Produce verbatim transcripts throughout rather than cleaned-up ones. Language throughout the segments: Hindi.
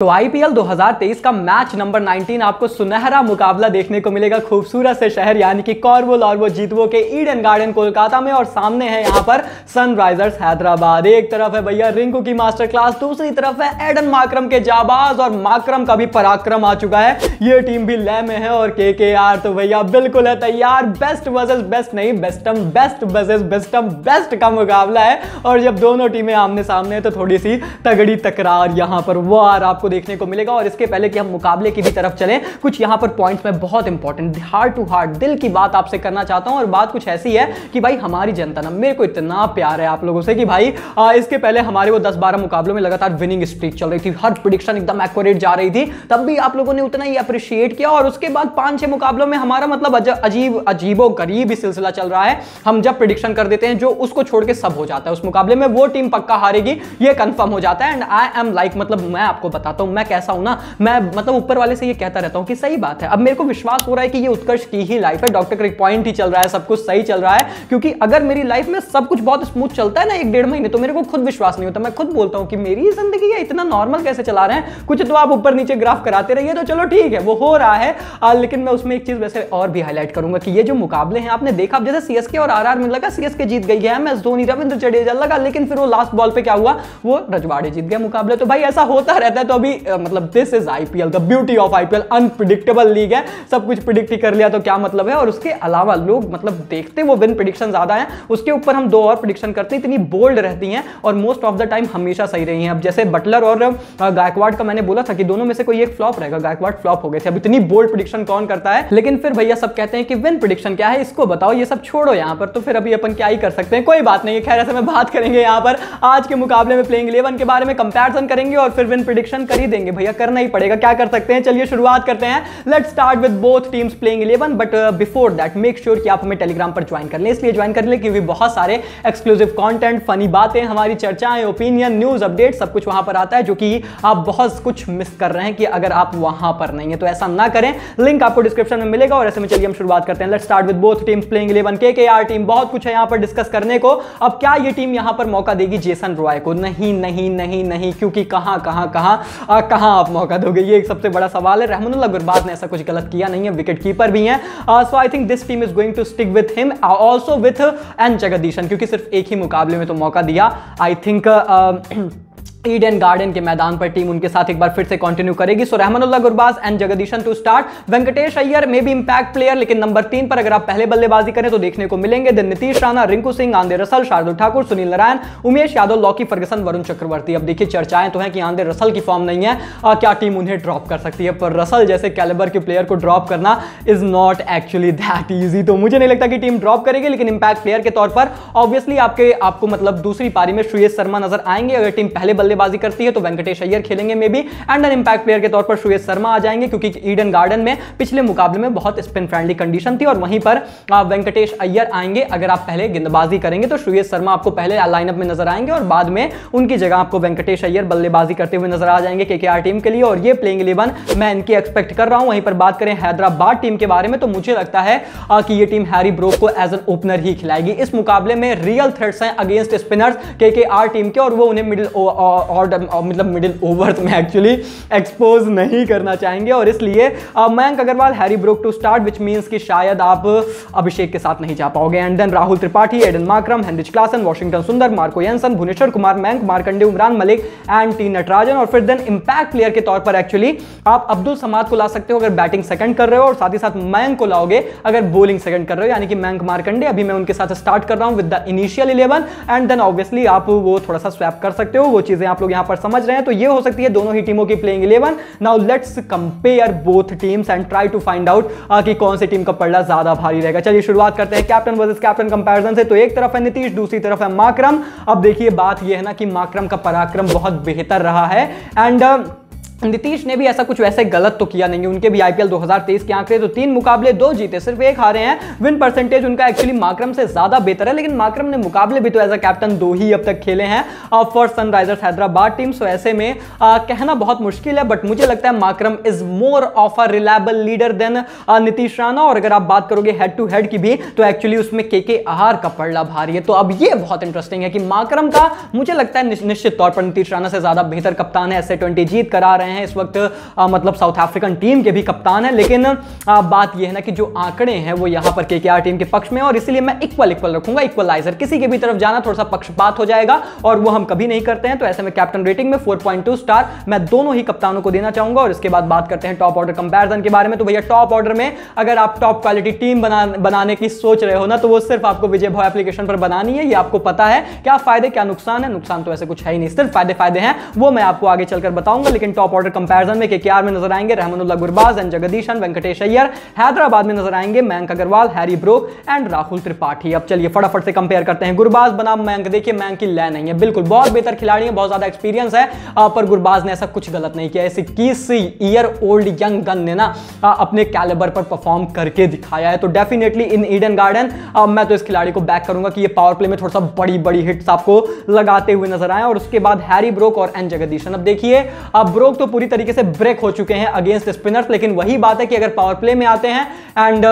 तो आईपीएल दो हज़ार तेईस का मैच नंबर उन्नीस आपको सुनहरा मुकाबला देखने को मिलेगा खूबसूरत से शहर यानी कि कॉर्बुल और वो जीतवो के ईडन गार्डन कोलकाता में, और सामने है यहाँ पर सनराइजर्स हैदराबाद। एक तरफ है भैया रिंकू की मास्टर क्लास, दूसरी तरफ है एडन मार्क्रम के जाबाज, और मार्क्रम का भी पराक्रम आ चुका है। ये टीम भी लय में है और केकेआर तो भैया बिल्कुल है तैयार। बेस्ट वर्सेस बेस्ट नहीं, बेस्टम बेस्ट वर्सेस बेस्टम बेस्ट का मुकाबला है, और जब दोनों टीमें आमने सामने है तो थोड़ी सी तगड़ी तकरार यहाँ पर वार आपको देखने को मिलेगा। और इसके पहले कि हम मुकाबले की भी तरफ चलें, कुछ यहां पर पॉइंट्स में बहुत इंपॉर्टेंट हार्ट टू हार्ट दिल की बात आपसे करना चाहता हूं, और बात कुछ ऐसी है कि भाई हमारी जनता ना, मेरे को इतना प्यार है आप लोगों से कि भाई आ, इसके पहले हमारे वो दस बारह मुकाबलों में लगातार विनिंग स्ट्रीक चल रही थी, हर प्रेडिक्शन एकदम एक्यूरेट जा रही थी, तब भी आप लोगों ने उतना ही अप्रिशिएट किया। और उसके बाद पांच छह मुकाबलों में हमारा मतलब अजीब अजीबो गरीब सिलसिला चल रहा है, हम जब प्रेडिक्शन कर देते हैं जो उसको छोड़ के सब हो जाता है। उस मुकाबले में वो टीम पक्का हारेगी ये कंफर्म हो जाता है, एंड आई एम लाइक मतलब मैं आपको बताता तो मैं कैसा हूं ना, मैं मतलब ऊपर वाले से ये कहता रहता हूं कि सही बात है। अब मेरे को विश्वास हो रहा है कि ये उत्कर्ष की ही लाइफ है, डॉक्टर क्रिक पॉइंट ही चल रहा है, सब कुछ सही चल रहा है, क्योंकि अगर मेरी लाइफ में सब कुछ बहुत स्मूथ चलता है ना एक डेढ़ महीने, तो मेरे को खुद विश्वास नहीं होता। मैं खुद बोलता हूं कि मेरी जिंदगी है इतना नॉर्मल कैसे चला रहे हैं, कुछ तो आप ऊपर नीचे ग्राफ कराते रहिए तो चलो ठीक है वो हो रहा है। आ, लेकिन मैं उसमें एक चीज वैसे और भी हाईलाइट करूंगा कि ये जो मुकाबले हैं आपने देखा, जैसे सीएसके और आरआर में लगा सीएसके जीत गई है, मैच धोनी रविंद्र जडेजा लगा, लेकिन फिर वो लास्ट बॉल पे क्या हुआ, वो रजवाड़े जीत गए मुकाबले। तो भाई ऐसा होता रहता है, तो अभी uh, मतलब this is IPL, the beauty of IPL, unpredictable league है, सब कुछ प्रिडिक्ट ही कर लिया तो क्या मतलब है। और उसके अलावा लोग मतलब देखते वो विन प्रिडिक्शन ज्यादा है, उसके ऊपर हम दो और प्रिडिक्शन करते हैं, इतनी बोल्ड रहती हैं और मोस्ट ऑफ द टाइम हमेशा सही रही हैं। अब जैसे बटलर और गायकवाड़ का मैंने बोला था कि दोनों में से कोई एक फ्लॉप रहेगा, गायकवाड़ फ्लॉप हो गए थे। अब इतनी बोल्ड प्रिडिक्शन कौन करता है, लेकिन फिर भैया सब कहते हैं कि विन प्रिडिक्शन क्या है, इसको बताओ, ये सब छोड़ो यहाँ पर, तो फिर अभी अपन क्या ही कर सकते हैं, कोई बात नहीं। खैर ऐसे में बात करेंगे यहाँ पर आज के मुकाबले में प्लेइंग इलेवन के बारे में, कंपेरिजन करेंगे और फिर विन प्रेडिक्शन कर ही देंगे भैया, करना ही पड़ेगा, क्या कर सकते हैं। चलिए शुरुआत करते हैं, let's start with both teams playing eleven, but before that make sure कि आप हमें टेलीग्राम पर ज्वाइन कर लें, इसलिए ज्वाइन कर लें क्योंकि बहुत सारे एक्सक्लूसिव कंटेंट, फनी बातें, हमारी चर्चाएं, ओपिनियन, न्यूज अपडेट सब कुछ वहां पर आता है, जो कि आप बहुत कुछ मिस कर रहे हैं कि अगर आप वहां पर नहीं है तो ऐसा ना करें, लिंक आपको डिस्क्रिप्शन में मिलेगा। और ऐसे में चलिए हम शुरुआत करते हैं, let's start with both teams playing eleven. KKR team, बहुत कुछ है यहाँ पर डिस्कस करने को। अब क्या ये टीम यहाँ पर मौका देगी जेसन रॉय को? नहीं नहीं नहीं नहीं, क्योंकि कहां कहां कहां आ, कहां आप मौका दोगे, ये एक सबसे बड़ा सवाल है। रहमतुल्लाह गुरबाज ने ऐसा कुछ गलत किया नहीं है, विकेट कीपर भी हैं, so I think this team is going to stick with him also with and Jagadeesan, क्योंकि सिर्फ एक ही मुकाबले में तो मौका दिया। आई थिंक ईडन गार्डन के मैदान पर टीम उनके साथ एक बार फिर से कंटिन्यू करेगी। So Rahmanullah Gurbaz and Jagadeesan to start, Venkatesh Iyer may be impact player, लेकिन नंबर तीन पर अगर आप पहले बल्लेबाजी करें तो देखने को मिलेंगे then Nitish Rana, Rinku Singh, Andre Russell, Shardul Thakur, Sunil Narine, Umesh Yadav, Lockie Ferguson, Varun Chakravarthy. अब देखिए चर्चाएं तो है कि आंद्रे रसल की फॉर्म नहीं है, आ, क्या टीम उन्हें ड्रॉप कर सकती है, पर रसल जैसे कैलेबर के प्लेयर को ड्रॉप करना is not actually that easy, तो मुझे नहीं लगता कि टीम ड्रॉप करेगी। लेकिन इंपैक्ट प्लेयर के तौर पर ऑब्वियसली आपके आपको मतलब दूसरी पारी में श्रेयस शर्मा नजर आएंगे, अगर टीम पहले बल्लेबाजी करती है तो वेंकटेश अय्यर खेलेंगे may be, and an impact player के तौर पर श्रेयस शर्मा आ जाएंगे, क्योंकि ईडन गार्डन में पिछले मुकाबले में बहुत स्पिन फ्रेंडली कंडीशन थी, और वहीं पर वेंकटेश अय्यर आएंगे। अगर आप पहले गेंदबाजी करेंगे तो श्रेयस शर्मा आपको पहले लाइनअप में नजर आएंगे, और बाद में उनकी जगह आपको वेंकटेश अय्यर बल्लेबाजी करते हुए नजर आ जाएंगे केकेआर टीम के लिए, और ये प्लेइंग इलेवन मैं इनकी एक्सपेक्ट कर रहा हूं। वहीं पर बात करें हैदराबाद टीम के बारे में, तो मुझे लगता है कि ये टीम हैरी ब्रूक को एज एन ओपनर ही खिलाएगी। इस मुकाबले में रियल थ्रेट्स हैं अगेंस्ट स्पिनर्स केकेआर टीम के, और वो उन्हें मिडिल और, और मतलब मिडिल ओवर्स में एक्चुअली एक्सपोज नहीं करना चाहेंगे, और इसलिए Mayank Agarwal, Harry Brook to start, which means कि शायद आप अभिषेक के साथ नहीं जा पाओगे, and then Rahul Tripathi, Aiden Markram, Heinrich Klaasen, Washington Sundar, Marco Jansen, Bhuvneshwar Kumar, Mayank Markande, Umran Malik and T Natarajan. और फिर देन इंपैक्ट प्लेयर के तौर पर एक्चुअली आप अब्दुल समाद को ला सकते हो अगर बैटिंग सेकंड कर रहे हो, और साथ ही साथ मयंक को लाओगे अगर बॉलिंग सेकंड कर रहे हो, यानी कि मयंक मार्कंडे। अभी मैं उनके साथ स्टार्ट कर रहा हूं with the initial eleven, and then obviously आप वो थोड़ा सा स्वैप कर सकते हो, वो चीजें आप लोग यहां पर समझ रहे हैं। तो ये हो सकती है दोनों ही टीमों की playing eleven. Now let's compare both teams and try to find out कि कौन सी टीम का पलड़ा ज्यादा भारी रहेगा। चलिए शुरुआत करते हैं कैप्टन वर्सेस कैप्टन कंपैरिजन से। तो एक तरफ है नितीश, दूसरी तरफ है मार्क्रम। अब देखिए बात ये है ना कि मार्क्रम का पराक्रम बहुत बेहतर रहा है, एंड नीतीश ने भी ऐसा कुछ वैसे गलत तो किया नहीं है। उनके भी आईपीएल दो हज़ार तेईस के आंकड़े तो तीन मुकाबले दो जीते सिर्फ एक हारे हैं, विन परसेंटेज उनका एक्चुअली मार्क्रम से ज्यादा बेहतर है, लेकिन मार्क्रम ने मुकाबले भी तो एज अ कैप्टन दो ही अब तक खेले हैं for Sunrisers Hyderabad team. So ऐसे में आ, कहना बहुत मुश्किल है, बट मुझे लगता है Markram is more of a reliable leader than Nitish Rana. और अगर आप बात करोगे हेड टू हेड की भी तो एक्चुअली उसमें केकेआर का पलड़ा भारी है। तो अब ये बहुत इंटरेस्टिंग है कि मार्क्रम का मुझे लगता है निश्चित तौर पर नितीश राणा से ज्यादा बेहतर कप्तान है, ऐसे ट्वेंटी जीत करा रहे आए हैं, इस वक्त आ, मतलब साउथ अफ्रीकन टीम के भी कप्तान है। लेकिन आ, बात यह है ना कि जो आंकड़े हैं वो यहाँ पर केकेआर टीम के पक्ष में, और इसलिए मैं इक्वल इक्वल रखूंगा, इक्वलाइजर। किसी के भी तरफ जाना थोड़ा सा पक्षपात हो जाएगा और वो हम कभी नहीं करते हैं। तो ऐसे में कैप्टन रेटिंग में फोर पॉइंट टू स्टार मैं दोनों ही कप्तानों को देना चाहूंगा। और इसके बाद बात करते हैं टॉप ऑर्डर कंपैरिजन के बारे में। तो भैया टॉप ऑर्डर में अगर आप टॉप क्वालिटी टीम बना, बनाने की सोच रहे हो ना, तो वो सिर्फ आपको विजय भाव एप्लीकेशन पर बनानी है। ये आपको पता है क्या फायदे क्या नुकसान है। नुकसान तो ऐसे कुछ है ही नहीं, सिर्फ फायदे फायदे हैं, वो मैं आपको आगे चलकर बताऊंगा। लेकिन टॉप ऑर्डर कंपैरिजन में केकेआर में नजर आएंगे रहमानुल्लाह गुरबाज एंड जगदीशन, वेंकटेश अय्यर। हैदराबाद में नजर आएंगे Mayank Agarwal, Harry Brook and Rahul Tripathi. अब चलिए फटाफट से कंपेयर करते हैं। गुरबाज बनाम मयंक, देखिए मयंक की लय नहीं है बिल्कुल, बहुत बेहतर खिलाड़ी है, बहुत ज्यादा एक्सपीरियंस है, पर गुरबाज ने ऐसा कुछ गलत नहीं किया। इस इक्कीस ईयर ओल्ड यंग गन ने ना अपने कैलेबर पर परफॉर्म करके दिखाया है। तो डेफिनेटली इन ईडन गार्डन मैं तो इस खिलाड़ी को बैक करूंगा कि ये पावर प्ले में थोड़ा सा बड़ी बड़ी हिट्स आपको लगाते हुए नजर आए। और उसके बाद हैरी ब्रोक और एन जगदीशन। अब देखिए अब ब्रोक तो पूरी तरीके से ब्रेक हो चुके हैं अगेंस्ट स्पिनर्स, लेकिन वही बात है कि अगर पावर प्ले में आते हैं एंड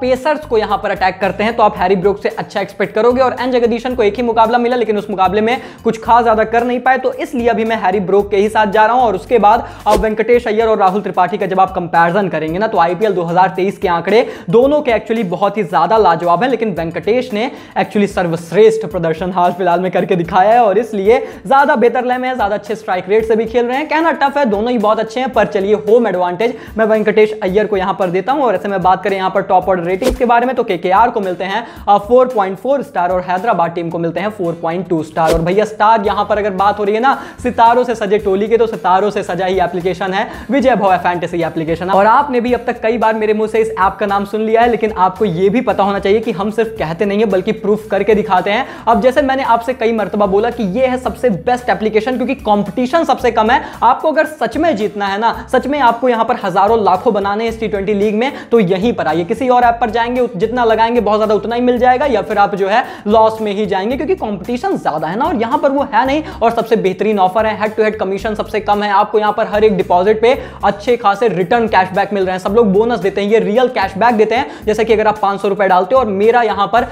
पेसर्स को यहां पर अटैक करते हैं तो आप हैरी ब्रूक से अच्छा एक्सपेक्ट करोगे। और एन जगदीशन को एक ही मुकाबला मिला लेकिन उस मुकाबले में कुछ खास ज्यादा कर नहीं पाए, तो इसलिए अभी मैं हैरी ब्रूक के ही साथ जा रहा हूं। और उसके बाद अब वेंकटेश अय्यर और राहुल त्रिपाठी का जब आप कंपैरिजन करेंगे ना, तो आईपीएल दो हज़ार तेईस के आंकड़े दोनों के एक्चुअली बहुत ही ज्यादा लाजवाब है, लेकिन वेंकटेश ने एक्चुअली सर्वश्रेष्ठ प्रदर्शन हाल फिलहाल में करके दिखाया है और इसलिए ज्यादा बेहतर लय में है, ज्यादा अच्छे स्ट्राइक रेट से भी खेल रहे हैं। कहना टफ है, दोनों ही बहुत अच्छे हैं, पर चलिए होम एडवांटेज मैं वेंकटेश अय्यर को यहां पर देता हूं। और ऐसे में बात करें यहां पर टॉप ऑर्डर रेटिंग्स के बारे में, तो केकेआर को मिलते हैं फोर पॉइंट फोर स्टार और हैदराबाद टीम को मिलते हैं फोर पॉइंट टू स्टार। और भैया स्टार यहां पर अगर बात हो रही है ना सितारों से सजे टोली के, तो सितारों से सजा ही एप्लीकेशन है विजय भाव फैंटेसी एप्लीकेशन। और आपने भी अब तक कई बार मेरे मुंह से इस ऐप का नाम सुन लिया है, लेकिन आपको यह भी पता होना चाहिए कि हम सिर्फ कहते नहीं है बल्कि प्रूफ करके दिखाते हैं। अब जैसे मैंने आपसे कई मरतबा बोला कि यह है सबसे बेस्ट एप्लीकेशन क्योंकि कॉम्पिटिशन सबसे कम है। आपको अगर सच में जीतना है ना, सच में आपको यहां पर हजारों लाखों बनाने इस टी ट्वेंटी लीग में, तो यहीं पर आइए। किसी और ऐप पर जाएंगे जितना लगाएंगे बहुत ज्यादा उतना ही मिल जाएगा, या फिर आप जो है लॉस में ही जाएंगे क्योंकि कंपटीशन ज्यादा है ना, और यहां पर वो है नहीं। और सबसे बेहतरीन ऑफर है, हेड टू हेड कमीशन सबसे कम है, आपको यहां पर हर एक डिपॉजिट पे अच्छे खासे रिटर्न कैशबैक मिल रहे हैं। सब लोग बोनस देते हैं, ये रियल कैशबैक देते हैं। जैसे कि अगर आप पांच सौ रुपए डालते हो, और मेरा यहां पर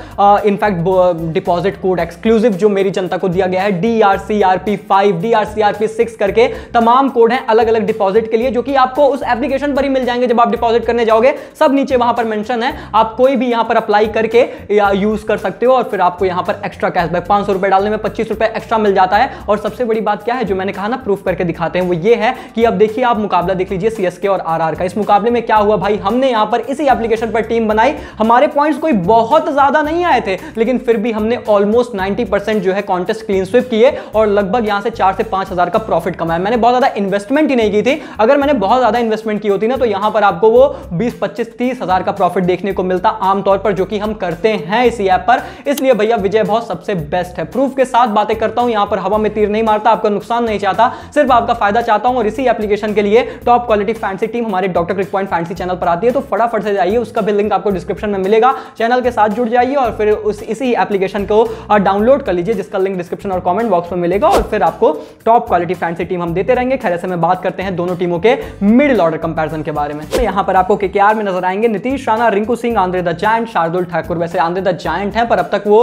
इनफैक्ट डिपॉजिट कोड एक्सक्लूसिव जो मेरी जनता को दिया गया है D R C R P five, D R C R P six करके तमाम कोड है अलग अलग डिपॉजिट के लिए, जो कि आपको उस एप्लीकेशन पर ही मिल जाएंगे। जब आप डिपॉजिट करने जाओगे सब नीचे वहां पर मेंशन है, आप कोई भी यहां पर अप्लाई करके या यूज कर सकते हो, और फिर आपको यहां पर एक्स्ट्रा कैशबैक पांच सौ रुपए डालने में पच्चीस रुपए एक्स्ट्रा मिल जाता है। और सबसे बड़ी बात क्या है, जो मैंने कहा ना प्रूफ करके दिखाते हैं, वो ये है कि अब देखिए आप मुकाबला देख लीजिए सीएसके और आरआर का। इस मुकाबले में क्या हुआ भाई, हमने यहां पर इसी एप्लीकेशन पर टीम बनाई, हमारे पॉइंट्स कोई बहुत ज्यादा नहीं आए थे, लेकिन फिर भी हमने ऑलमोस्ट नाइनटी परसेंट जो है कॉन्टेस्ट क्लीन स्वीप किए और लगभग यहां से चार से पांच हजार का प्रॉफिट कमाया। मैंने बहुत ज्यादा इन्वेस्टमेंट ही नहीं की थी, अगर मैंने बहुत ज्यादा इन्वेस्टमेंट की होती ना तो यहां पर आपको वो बीस पच्चीस तीस हजार का प्रॉफिट देखने को मिलता आमतौर पर, जो कि हम करते हैं इसी ऐप पर। इसलिए भैया विजय भाव सबसे बेस्ट है, प्रूफ के साथ बातें करता हूं, यहां पर हवा में तीर नहीं मारता, आपका नुकसान नहीं चाहता, सिर्फ आपका फायदा चाहता हूं। और इसी एप्लीकेशन के लिए टॉप क्वालिटी फैंसी टीम हमारे doctor cric point fancy channel पर आती है, तो फटाफट से जाइए, उसका भी लिंक आपको डिस्क्रिप्शन में मिलेगा, चैनल के साथ जुड़ जाइए और फिर उस इसी एप्लीकेशन को डाउनलोड कर लीजिए, जिसका लिंक डिस्क्रिप्शन और कॉमेंट बॉक्स में मिलेगा। और फिर आपको टॉप क्वालिटी फैंसी टीम हम देते रहेंगे। खैर ऐसे में बात करते हैं दोनों टीमों के मिडिल ऑर्डर कंपैरिजन के बारे में। यहां पर आपको केकेआर में नजर आएंगे Nitish Rana, Rinku Singh, Andre the giant, Shardul Thakur. वैसे आंद्रे द जायंट हैं पर अब तक वो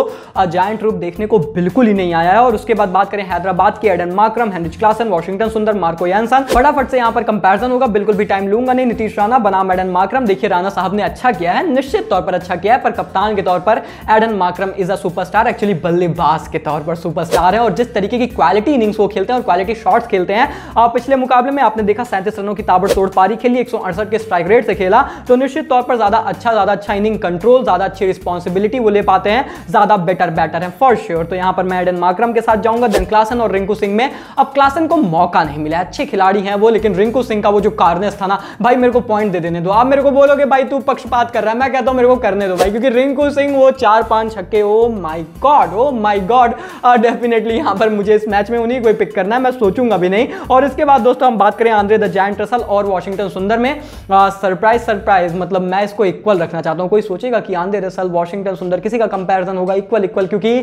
जायंट रूप देखने को बिल्कुल ही नहीं आया है। और उसके बाद बात करें हैदराबाद की, Aiden Markram, Heinrich Klaasen, Washington Sundar, Marco Jansen. फटाफट से यहां पर कंपैरिजन होगा, बिल्कुल भी टाइम लूंगा नहीं। नीतीश राणा बनाम एडन मार्क्रम, देखिए राणा साहब ने अच्छा किया है, निश्चित तौर पर अच्छा किया है, पर कप्तान के तौर पर Aiden Markram is a superstar, actually बल्लेबाज के तौर पर सुपरस्टार है। और जिस तरीके की क्वालिटी इनिंग्स वो खेलते हैं और क्वालिटी शॉट्स खेलते हैं, और पिछले मुकाबले में आपने देखा सैंतीस रनों की ताबड़तोड़ पारी खेली, एक सौ अड़सठ के स्ट्राइक रेट से खेला, तो निश्चित तौर पर ज्यादा अच्छा ज्यादा अच्छा इनिंग कंट्रोल, ज्यादा अच्छी रिस्पॉन्सिबिलिटी वो ले पाते हैं, ज्यादा बेटर बैटर है फॉर श्योर। तो यहां पर मैं एडन मार्क्रम के साथ जाऊंगा। देन क्लासन और रिंकू सिंह में, अब क्लासन को मौका नहीं मिला, अच्छे खिलाड़ी हैं वो, लेकिन रिंकू सिंह का वो जो कार्नेस था ना भाई, मेरे को पॉइंट दे देने दो। आप मेरे को बोलोगे भाई तू पक्षपात कर रहा है, मैं कहता हूं मेरे को करने दो भाई, क्योंकि रिंकू सिंह वो चार पांच छक्के, oh my god oh my god, definitely यहां पर मुझे इस मैच में उन्हीं को पिक करना है, मैं सोचूंगा भी नहीं। और इसके बाद दोस्तों हम बात करें आंद्रे द जायंट रसल और वॉशिंगटन सुंदर में, सरप्राइज सरप्राइज मतलब मैं इसको इक्वल रखना चाहता हूँ। कोई सोचेगा कि आंद्रे रसल, वॉशिंगटन सुंदर, किसी का कंपैरिजन होगा इक्वल इक्वल, क्योंकि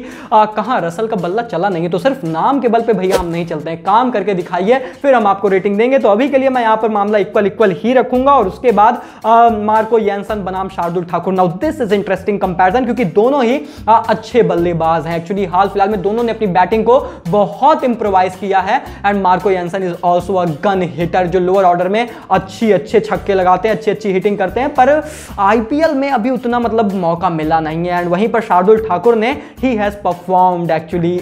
कहाँ रसल का बल्ला चला नहीं, तो सिर्फ नाम के बल पे भैया हम नहीं चलते हैं, काम करके दिखाइए फिर हम आपको रेटिंग देंगे। तो अभी के लिए मैं यहाँ पर मामला इक्वल इक्वल ही रखूंगा और उसके बाद आ, मार्को जैनसन बनाम Shardul Thakur. Now this is interesting comparison क्योंकि दोनों ही आ, अच्छे बल्लेबाज हैं। एक्चुअली हाल फिलहाल में दोनों ने अपनी बैटिंग को बहुत इंप्रोवाइज किया है and Marco Jansen is also a gun hitter जो लोअर ऑर्डर में अच्छी अच्छे छक्के लगाते हैं, अच्छी अच्छी हिटिंग करते हैं, पर आईपीएल में अभी उतना मतलब मौका मिला नहीं है। एंड वहीं पर शार्दुल ठाकुर ने he has performed actually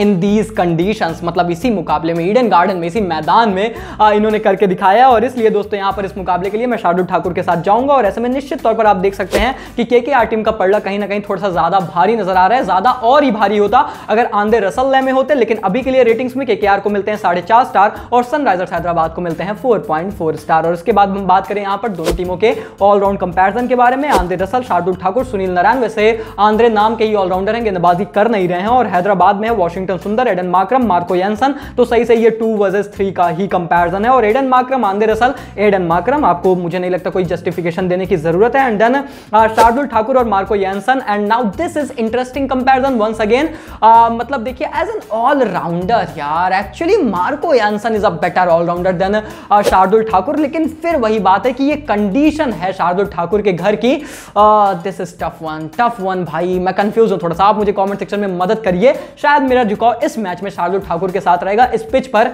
in these conditions, मतलब इसी मुकाबले में ईडन गार्डन में, इसी मैदान में आ, इन्होंने करके दिखाया। और इसलिए दोस्तों यहाँ पर इस मुकाबले के लिए मैं शार्दुल ठाकुर के साथ जाऊंगा और ऐसे में निश्चित तौर पर आप देख सकते हैं कि केकेआर टीम का पड़ला कहीं ना कहीं थोड़ा सा ज़्यादा भारी नजर आ रहा है, ज़्यादा और ही भारी होता अगर आंद्रे रसल लय में होते। लेकिन अभी के लिए रेटिंग्स में केकेआर को मिलते हैं साढ़े चार स्टार और सनराइजर्स हैदराबाद को मिलते हैं फोर पॉइंट फोर स्टार। और उसके बाद हम बात करें यहाँ पर दोनों टीमों के ऑलराउंड कंपेरिजन के बारे में, Andre Russell, Shardul Thakur, Sunil Narine. वैसे आंद्रे नाम के ही ऑलराउंडर हैं, गेंदबाजी कर नहीं रहे हैं, और हैदराबाद में वॉशिंगटन सुंदर, एडन मार्करम, मार्को जैनसन, तो सही से ये टू वर्सेस थ्री का ही कंपैरिजन है। और Aiden Markram, Andre Russell, Aiden Markram, आपको मुझे नहीं लगता कोई जस्टिफिकेशन देने की जरूरत है। एंड देन शार्दुल ठाकुर और Marco Jansen. And now this is interesting comparison once again, मतलब देखिए एज एन ऑलराउंडर यार actually Marco Jansen is a better allrounder than Shardul Thakur, लेकिन फिर वही बात है कि ये कंडीशन है शार्दुल ठाकुर के घर की। This is tough one, tough one भाई, मैं कंफ्यूज हूं थोड़ा सा, आप मुझे कमेंट सेक्शन में मदद करिए। शायद मेरा झुकाव इस मैच में शार्दुल ठाकुर के साथ रहेगा, इस पिच पर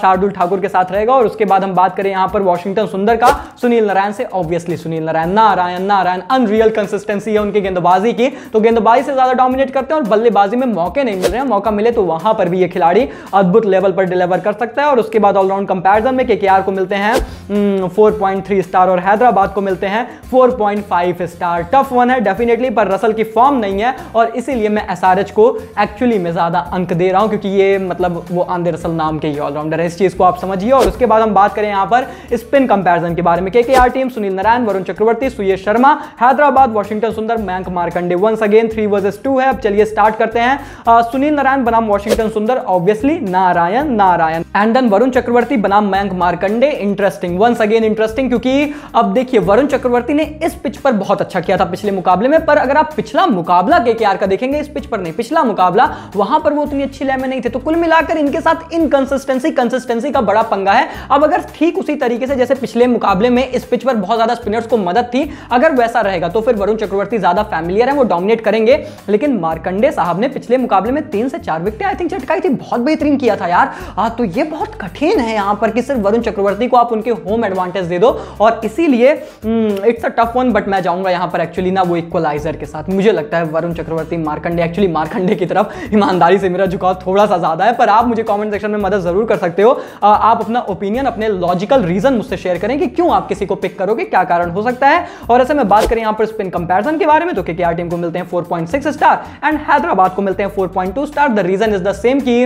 शार्दुल ठाकुर के साथ रहेगा। और उसके बाद हम बात करें यहां पर वॉशिंगटन सुंदर का, सुनील नारायण से। Obviously Sunil Narine Narine Narine unreal consistency है उनकी गेंदबाजी की, तो गेंदबाजी से ज्यादा डोमिनेट करते हैं और बल्लेबाजी में मौके नहीं मिल रहे हैं। मौका मिले तो वहां पर भी यह खिलाड़ी अद्भुत लेवल पर डिलीवर कर सकता है। और उसके बाद ऑलराउंड कंपैरिजन में केकेआर को मिलते हैं फोर पॉइंट थ्री स्टार और हैदराबाद को मिलते हैं four point five star. Tough one है डेफिनेटली, पर रसल की फॉर्म नहीं है और इसीलिए मैं एसआरएच को एक्चुअली में ज्यादा अंक दे रहा हूं, क्योंकि ये मतलब वो आंद्रे रसल नाम के ही ऑलराउंडर है, इस चीज को आप समझिए। और उसके बाद हम बात करें यहां पर स्पिन कंपैरिजन के बारे में, KKR team, Sunil Narine, Varun Chakravarthy, Shreyas Sharma, Hyderabad, Washington Sundar, Mayank Markande. Once again three versus two है। अब चलिए स्टार्ट करते हैं। आ, सुनील नारायण बनाम Washington Sundar, obviously Narine Narine. And then Varun Chakravarthy बनाम Mayank Markande, interesting once again interesting, क्योंकि अब देखिए वरुण चक्रवर्ती ने इस पिच पर बहुत अच्छा किया था पिछले मुकाबले में, पर अगर आप पिछला मुकाबला केकेआर का देखेंगे, इस पिच पर नहीं, पिछला मुकाबला वहां पर वो उतनी अच्छी लय में नहीं थे। तो कुल मिलाकर इनके साथ इनकंसिस्टेंसी कंसिस्टेंसी का बड़ा पंगा है। अब अगर ठीक उसी तरीके से जैसे पिछले मुकाबले में इस पिच पर बहुत ज्यादा स्पिनर्स को मदद थी, अगर वैसा रहेगा तो फिर वरुण चक्रवर्ती ज्यादा फैमिलियर है, वो डोमिनेट करेंगे। लेकिन मार्कंडे साहब ने पिछले मुकाबले में तीन से चार विकेट आई थिंक झटकाई थी, बहुत बेहतरीन किया था यार। आ, तो ये बहुत कठिन है यहाँ पर कि सिर्फ वरुण चक्रवर्ती को आप उनके होम एडवांटेज दे दो, और इसीलिए it's a tough one, but मैं जाऊंगा यहाँ पर एक्चुअली ना वो इक्वलाइजर के साथ। मुझे लगता है वरुण चक्रवर्ती मार्कंडे, एक्चुअली मार्कंडे की तरफ ईमानदारी से मेरा झुकाव थोड़ा सा ज्यादा है, पर आप मुझे कमेंट सेक्शन में मदद जरूर कर सकते हो। आ, आप अपना ओपिनियन, अपने लॉजिकल रीजन मुझसे शेयर करें कि क्यों आप किसी को पिक करोगे, क्या कारण हो सकता है। और ऐसे में बात करें यहाँ पर स्पिन कंपैरिजन के बारे में, तो केकेआर टीम को मिलते हैं four point six star and Hyderabad को मिलते हैं four point two star. The reason is the same कि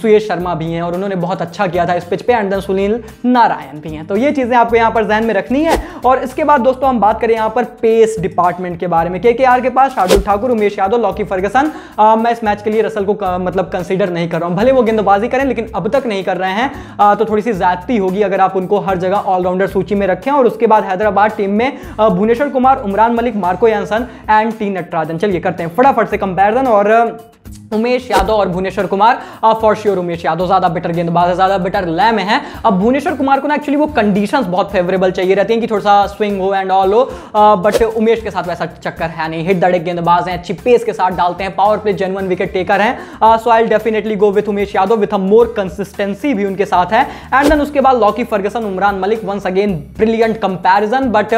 श्रेयस शर्मा भी हैं और उन्होंने बहुत अच्छा किया था इस पिच पे, एंड देन सुनील नारायण भी हैं। तो ये चीजें आपको यहाँ पर ध्यान में रखनी है। और इसके बाद दोस्तों हम बात करें यहाँ पर पेस डिपार्टमेंट के बारे में। केकेआर के पास शार्दुल ठाकुर, उमेश यादव, लॉकी फर्गसन। मैं इस मैच के लिए रसल को मतलब कंसीडर नहीं कर रहा हूं, भले वो गेंदबाजी करें लेकिन अब तक नहीं कर रहे हैं, आ, तो थोड़ी सी ज्यादती होगी अगर आप उनको हर जगह ऑलराउंडर सूची में रखें। और उसके बाद हैदराबाद टीम में Bhuvneshwar Kumar, Umran Malik, Marco Jansen and T Natarajan. चलिए करते हैं फटाफट से कंपैरिजन। और उमेश यादव और भुवनेश्वर कुमार, फॉर श्योर उमेश यादव ज़्यादा बेटर गेंदबाज है, ज़्यादा बेटर लय में है। अब भुवनेश्वर कुमार को ना एक्चुअली वो कंडीशंस बहुत फेवरेबल चाहिए रहती हैं कि थोड़ा सा स्विंग हो एंड ऑल हो, बट उमेश के साथ वैसा चक्कर है नहीं। हिट दड़े गेंदबाज हैं, अच्छी पेस के साथ डालते हैं, power play genuine wicket taker हैं, so I definitely go with Umesh Yadav with a more consistency भी उनके साथ है। एंड देन उसके बाद Lockie Ferguson, Umran Malik, once again brilliant comparison, but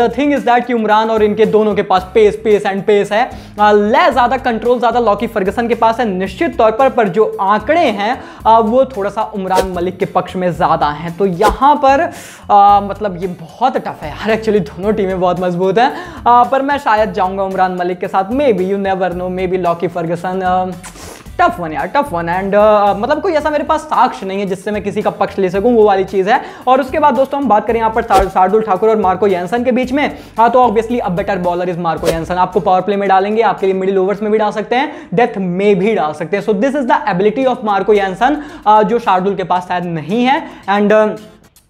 the thing is that कि उमरान और इनके दोनों के पास पेस पेस एंड पेस है, लय ज़्यादा, कंट्रोल ज़्यादा लॉकी फर्गसन के पास है निश्चित तौर पर, पर जो आंकड़े हैं वो थोड़ा सा उमरान मलिक के पक्ष में ज्यादा हैं। तो यहां पर आ, मतलब ये बहुत टफ है यार, एक्चुअली दोनों टीमें बहुत मजबूत हैं, आ, पर मैं शायद जाऊंगा उमरान मलिक के साथ, may be, you never know, may be Lockie Ferguson. Tough one यार, टफ वन। एंड मतलब कोई ऐसा मेरे पास साक्ष्य नहीं है जिससे मैं किसी का पक्ष ले सकूं, वो वाली चीज़ है। और उसके बाद दोस्तों हम बात करें यहाँ पर शार्दुल ठाकुर और मार्को जैनसन के बीच में, हाँ तो ऑब्वियसली अब better bowler is Marco Jansen, आपको पावर प्ले में डालेंगे, आपके लिए मिडिल ओवर्स में भी डाल सकते हैं, डेथ में भी डाल सकते हैं। So this is the ability of Marco Jansen जो शार्दुल के पास शायद नहीं है। And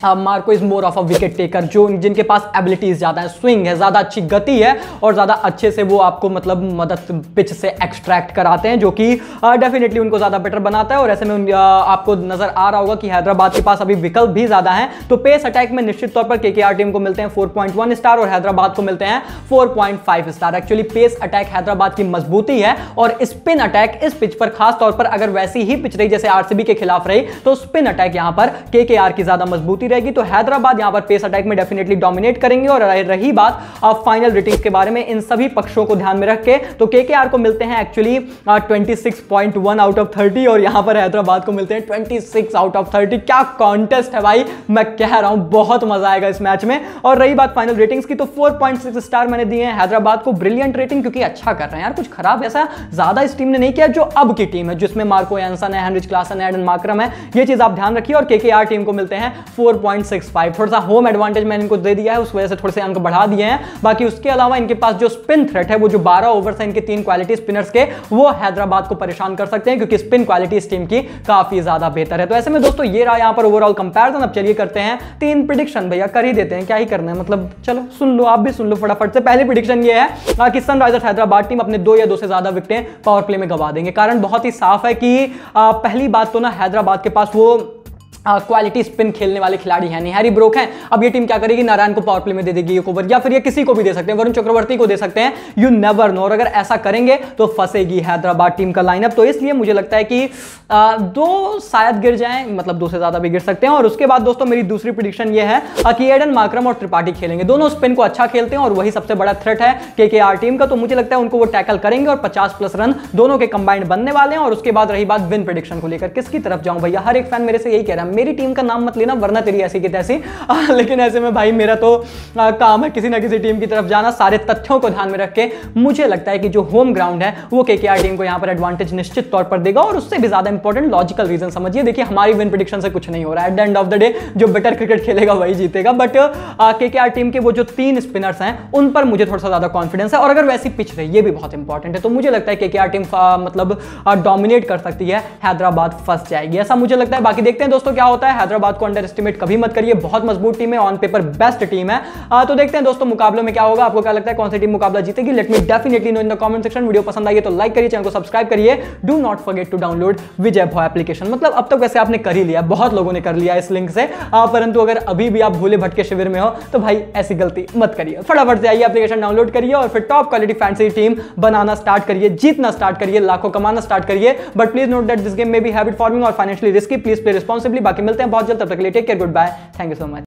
Marco is more of a wicket taker, जो जिनके पास एबिलिटीज ज़्यादा है, स्विंग है, ज़्यादा अच्छी गति है और ज़्यादा अच्छे से वो आपको मतलब मदद पिच से एक्सट्रैक्ट कराते हैं, जो कि डेफिनेटली उनको ज़्यादा बेटर बनाता है। और ऐसे में आपको नज़र आ रहा होगा कि हैदराबाद के पास अभी विकल्प भी ज़्यादा हैं। तो पेस अटैक में निश्चित तौर पर केकेआर टीम को मिलते हैं फोर पॉइंट वन स्टार और हैदराबाद को मिलते हैं four point five star. Actually pace attack Hyderabad की मजबूती है और स्पिन अटैक इस पिच पर खासतौर पर अगर वैसी ही पिच रही जैसे आरसीबी के खिलाफ रही तो स्पिन अटैक यहाँ पर केकेआर की ज़्यादा मजबूती रहेगी। तो हैदराबाद यहां पर पेस अटैक में डेफिनेटली डोमिनेट करेंगे। और रही बात अब फाइनल रेटिंग्स के बारे में, इन सभी पक्षों को ध्यान में रख के तो केकेआर को मिलते हैं actually twenty six point one out of thirty और यहां पर हैदराबाद को मिलते हैं twenty six out of thirty. क्या कॉन्टेस्ट है भाई, मैं कह रहा हूं बहुत मजा आएगा इस मैच में। और रही बात फाइनल रेटिंग्स की तो फोर पॉइंट सिक्स स्टार मैंने दिए हैं हैदराबाद को, ब्रिलियंट रेटिंग क्योंकि अच्छा कर रहे हैं यार, कुछ खराब ऐसा ज्यादा इस टीम ने नहीं किया जो अब की टीम है जिसमें मार्को जॉनसन है, हेनरिच क्लासन है, एडन मार्करम है, ये चीज आप ध्यान रखिए। और केकेआर टीम को मिलते हैं फोर पॉइंट सिक्स फाइव। थोड़ा सा होम एडवांटेज मैंने इनको दे दिया है, उस वजह से थोड़े से अंक बढ़ा दिए हैं। बाकी उसके अलावा इनके पास जो स्पिन थ्रेट है, वो जो बारह ओवर्स है इनके तीन क्वालिटी स्पिनर्स के, वो हैदराबाद को परेशान कर सकते हैं क्योंकि स्पिन क्वालिटी इस टीम की काफी ज्यादा बेहतर है। तो ऐसे में दोस्तों ये रहा यहाँ पर ओवरऑल कंपैरिजन। अब चलिए करते हैं तीन प्रेडिक्शन, भैया कर ही देते हैं, क्या ही करना है, मतलब चलो सुन लो, आप भी सुन लो फटाफट से। पहले प्रेडिक्शन ये है कि सनराइजर्स हैदराबाद टीम अपने दो या दो से ज्यादा विकेटें पावर प्ले में गंवा देंगे। कारण बहुत ही साफ है कि पहली बात तो ना हैदराबाद के पास वो क्वालिटी uh, स्पिन खेलने वाले खिलाड़ी हैं नहीं, हैरी ब्रोक हैं। अब ये टीम क्या करेगी, नारायण को पावर प्ले में दे देगी एक ओवर, या फिर ये किसी को भी दे सकते हैं, वरुण चक्रवर्ती को दे सकते हैं, यू नेवर नो। और अगर ऐसा करेंगे तो फंसेगी हैदराबाद टीम का लाइनअप। तो इसलिए मुझे लगता है कि आ, दो शायद गिर जाएं, मतलब दो से ज़्यादा भी गिर सकते हैं। और उसके बाद दोस्तों मेरी दूसरी प्रेडिक्शन ये है कि एडन मार्करम और त्रिपाठी खेलेंगे, दोनों स्पिन को अच्छा खेलते हैं और वही सबसे बड़ा थ्रेट है केकेआर टीम का। तो मुझे लगता है उनको वो टैकल करेंगे और पचास प्लस रन दोनों के कंबाइंड बनने वाले हैं। और उसके बाद रही बात विन प्रेडिक्शन को लेकर, किसकी तरफ जाऊं भैया, हर एक फैन मेरे से यही कह रहा है मेरी टीम का नाम मत लेना वरना तेरी ऐसी की तैसी, लेकिन ऐसे में भाई मेरा तो आ, काम है किसी ना किसी टीम की तरफ जाना। सारे तथ्यों को ध्यान में रख के मुझे लगता है कि जो होम ग्राउंड है वो केकेआर टीम को यहां पर एडवांटेज निश्चित तौर पर देगा। और उससे भी ज्यादा इंपॉर्टेंट लॉजिकल रीजन समझिए, देखिए हमारी विन प्रेडिक्शन से कुछ नहीं हो रहा है, at the end of the day जो बेटर क्रिकेट खेलेगा वही जीतेगा। बट केकेआर टीम के वो जो तीन स्पिनर्स हैं उन पर मुझे थोड़ा सा ज्यादा कॉन्फिडेंस है। और अगर वैसी पिच रही, ये भी बहुत इंपॉर्टेंट है, तो मुझे लगता है केकेआर टीम मतलब डोमिनेट कर सकती है, हैदराबाद फंस जाएगी, ऐसा मुझे लगता है। बाकी देखते हैं दोस्तों क्या होता है, हैदराबाद को अंडर एस्टिमेट कभी मत करिए, बहुत मजबूत टीम है, ऑन पेपर बेस्ट टीम है। आ, तो देखते हैं दोस्तों मुकाबले में क्या होगा, आपको क्या लगता है कौन सी टीम मुकाबला जीतेगी, let me definitely know in the comment section. Video पसंद आई तो लाइक करिए, चैनल को सब्सक्राइब करिए, do not forget to download Vijay Bhav application. मतलब अब तक तो वैसे आपने कर ही लिया, बहुत लोगों ने कर लिया इस लिंक से, परंतु अगर अभी भी आप भूले भटके शिविर में हो तो भाई ऐसी गलती मत करिए, फटाफट से आइए एप्लीकेशन डाउनलोड करिए और फिर टॉप क्वालिटी फैंसी टीम बनाना स्टार्ट करिए, जीतना स्टार्ट करिए, लाखों कमाना स्टार्ट करिए। But please note that this game में भी हैबिट फॉर्मिंग और financially risky, please play responsibly. बाकी मिलते हैं बहुत जल्द, तब तक के लिए take care, good bye, thank you so much.